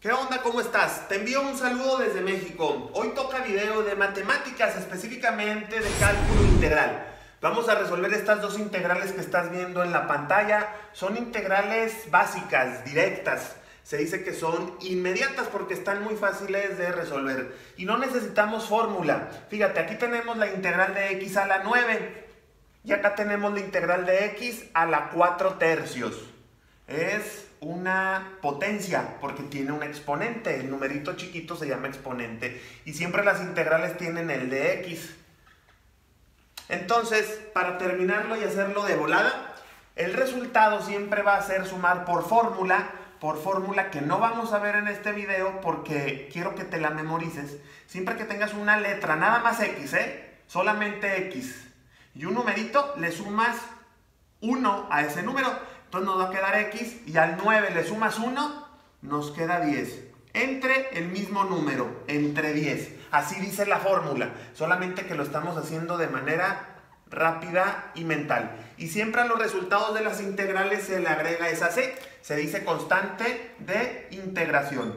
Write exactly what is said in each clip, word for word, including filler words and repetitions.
¿Qué onda? ¿Cómo estás? Te envío un saludo desde México. Hoy toca video de matemáticas, específicamente de cálculo integral. Vamos a resolver estas dos integrales que estás viendo en la pantalla. Son integrales básicas, directas. Se dice que son inmediatas porque están muy fáciles de resolver. Y no necesitamos fórmula. Fíjate, aquí tenemos la integral de x a la nueve. Y acá tenemos la integral de x a la cuatro tercios. Es una potencia, porque tiene un exponente. El numerito chiquito se llama exponente. Y siempre las integrales tienen el de x. Entonces, para terminarlo y hacerlo de volada, el resultado siempre va a ser sumar por fórmula, por fórmula que no vamos a ver en este video porque quiero que te la memorices. Siempre que tengas una letra, nada más x, ¿eh? Solamente x. Y un numerito, le sumas uno a ese número. Entonces nos va a quedar x y al nueve le sumas uno, nos queda diez. Entre el mismo número, entre diez. Así dice la fórmula, solamente que lo estamos haciendo de manera rápida y mental. Y siempre a los resultados de las integrales se le agrega esa c. Se dice constante de integración.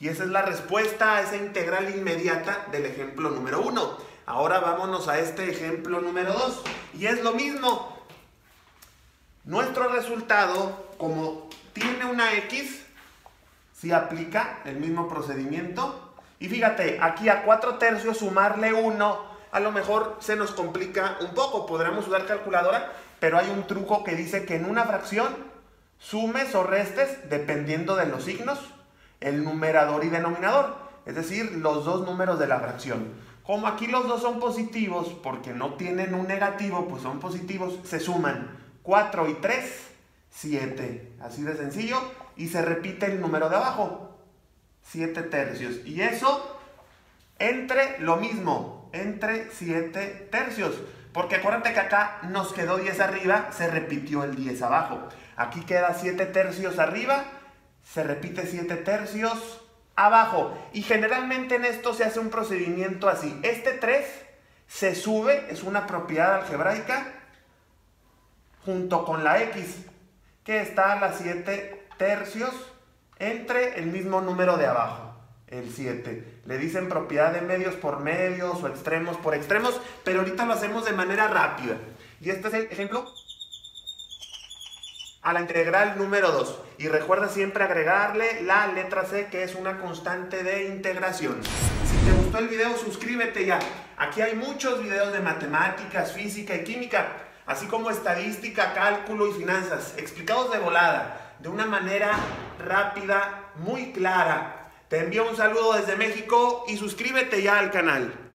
Y esa es la respuesta a esa integral inmediata del ejemplo número uno. Ahora vámonos a este ejemplo número dos. Y es lo mismo. Nuestro resultado, como tiene una x, si aplica el mismo procedimiento. Y fíjate, aquí a cuatro tercios sumarle uno, a lo mejor se nos complica un poco. Podremos usar calculadora, pero hay un truco que dice que en una fracción sumes o restes, dependiendo de los signos, el numerador y denominador. Es decir, los dos números de la fracción. Como aquí los dos son positivos, porque no tienen un negativo, pues son positivos, se suman cuatro y tres, siete. Así de sencillo. Y se repite el número de abajo, siete tercios. Y eso entre lo mismo, entre siete tercios. Porque acuérdate que acá nos quedó diez arriba, se repitió el diez abajo. Aquí queda siete tercios arriba, se repite siete tercios abajo. Y generalmente en esto se hace un procedimiento así. Este tres se sube, es una propiedad algebraica, junto con la x, que está a las siete tercios entre el mismo número de abajo, el siete. Le dicen propiedad de medios por medios o extremos por extremos, pero ahorita lo hacemos de manera rápida. Y este es el ejemplo a la integral número dos. Y recuerda siempre agregarle la letra c, que es una constante de integración. Si te gustó el video, suscríbete ya. Aquí hay muchos videos de matemáticas, física y química, así como estadística, cálculo y finanzas, explicados de volada, de una manera rápida, muy clara. Te envío un saludo desde México y suscríbete ya al canal.